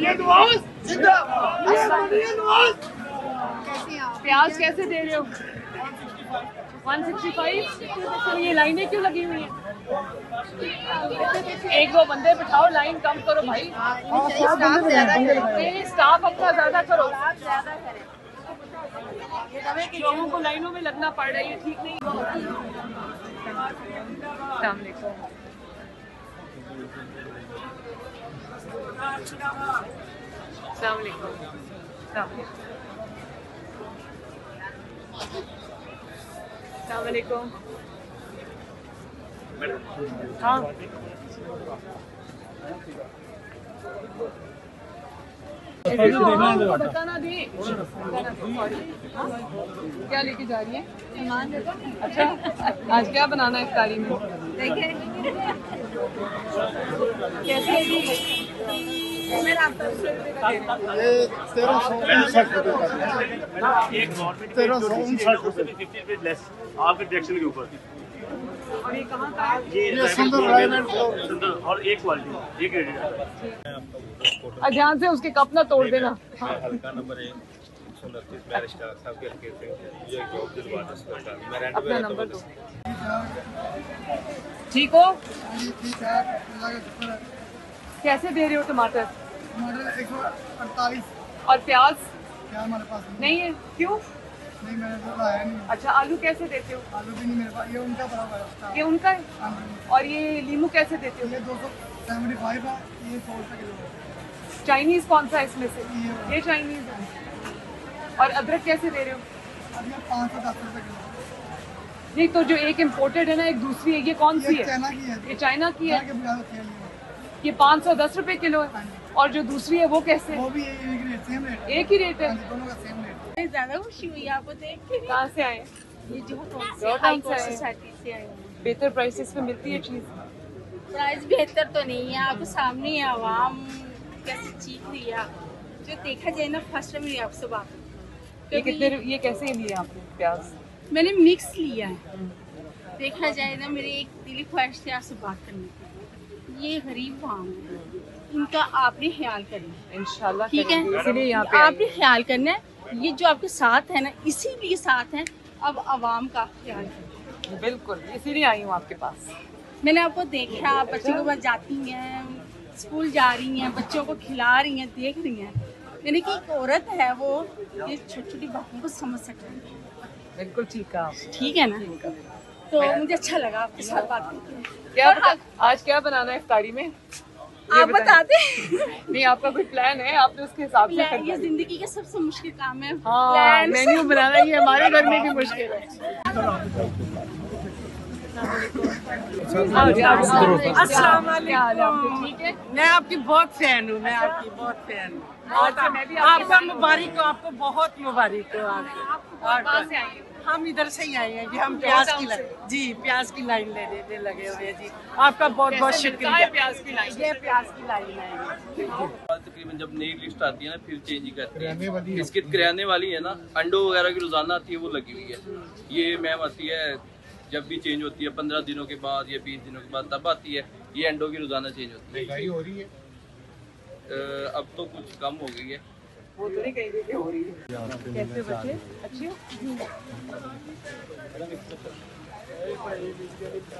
प्याज कैसे दे रहे हो? 165। ये लाइनें क्यों लगी हुई हैं? एक दो बंदे बिठाओ, लाइन कम करो भाई। स्टाफ ज्यादा करो, स्टाफ अपना ज्यादा करो। लोगों को लाइनों में लगना पड़ रहा है, ये ठीक नहीं। अस्सलाम वालेकुम। हाँ बताना दे क्या लेके जा रही है? अच्छा, आज क्या बनाना है इफ्तारी में? आपके डायरेक्शन के ऊपर। और ये कहाँ का? ये सुंदर और एक क्वालिटी, एक रेट। ध्यान से उसके कप ना तोड़ देना। हल्का नंबर 129 मैरिज का साहब के हल्के से ये जॉब दिलवा दो। मेरा नंबर दो। ठीक हो? कैसे दे रहे हो टमाटर? टमाटर 148। और प्याज? प्याज हमारे पास नहीं है। क्यों? नहीं, मैंने तो लाया नहीं। अच्छा, आलू कैसे देते हो? आलू भी नहीं मेरे पास, ये उनका बड़ा है। ये उनका है। और ये नींबू कैसे देते हो? ये 275 है, ये 100 किलो। चाइनीज कौन सा है इसमें से? ये चाइनीज है। और अदरक कैसे दे रहे हो? अदरक 510 रुपये किलो। नहीं तो जो एक इम्पोर्टेड है ना, एक दूसरी है, ये कौन सी है? ये चाइना की है। ये 510 रुपये किलो है। और जो दूसरी है वो कैसे? वो भी एक ही रेट है। ज़्यादा खुशी हुई आपको देख के। कहाँ से आए? ये से आए। बेहतर प्राइसेस पे मिलती है चीज़? प्राइस बेहतर तो नहीं है, आपको सामने है आवाम कैसे चीख रही है। जो देखा जाए ना, फर्स्ट टाइम आपसे बात। ये कैसे लिए आपने प्याज? मैंने मिक्स लिया है। देखा जाए ना, मेरी एक दिली ख्वाहिश थी आपसे बात करने की। ये गरीब आवाम उनका आपने ख्याल करना, इंशाल्लाह ठीक है। इसीलिए आपने ख्याल करना है, ये जो आपके साथ है ना, इसीलिए साथ है। अब आवाम का ख्याल है, बिल्कुल इसीलिए आई हूँ आपके पास। मैंने आपको देखा, आप बच्चों के पास जाती हैं, स्कूल जा रही हैं, बच्चों को खिला रही हैं, देख रही हैं। यानी कि एक औरत है वो ये छोटी छोटी बातों को समझ सकती है। बिल्कुल ठीक है, ठीक है ना। तो मुझे अच्छा लगा आपके साथ बात करके। आज क्या बनाना है इफ्तारी में आप बताते हैं? नहीं, आपका कोई प्लान है? आपने उसके हिसाब से ये जिंदगी का सबसे मुश्किल काम है। हाँ, मेन्यू बनाना ये हमारे घर में भी मुश्किल है। अस्सलाम वालेकुम। ठीक है, मैं आपकी बहुत फैन हूँ, मैं आपकी बहुत फैन हूँ। आपका मुबारक हो, आपको बहुत मुबारक हो। आपको हम इधर से ही आए हैं जी। हम प्याज की लाइन लेने लगे हुए हैं जी। आपका बहुत बहुत शुक्रिया। प्याज की लाइन है। तकरीबन जब नई लिस्ट आती है ना, फिर चेंज ही करते हैं। बिस्किट किराने वाली है ना, अंडों वगैरह की रोजाना आती है, वो लगी हुई है। ये मैम आती है जब भी चेंज होती है, 15 दिनों के बाद या 20 दिनों के बाद तब आती है। ये अंडों की रोजाना चेंज होती है। अब तो कुछ कम हो गई है, वो तो नहीं कहीं भी हो रही है। कैसे बच्चे अच्छे हो?